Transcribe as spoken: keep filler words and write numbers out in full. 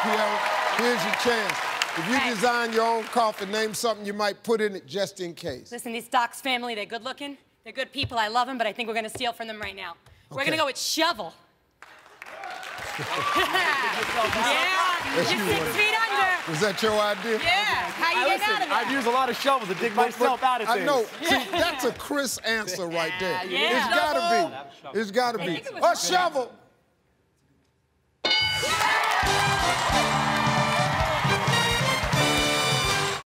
Kiara, here's your chance. If you okay. design your own coffin, name something you might put in it just in case. Listen, these Doc's family, they're good looking. They're good people. I love them, but I think we're going to steal from them right now. Okay. We're going to go with shovel. Yeah. You're six feet under. Was that your idea? Yeah. How you I get listen, out of that? I've used a lot of shovels to dig but, myself but, out of things. I know. Yeah. See, that's a Chris answer right there. Yeah. It's got to be. It's got to be. A shovel. Yeah.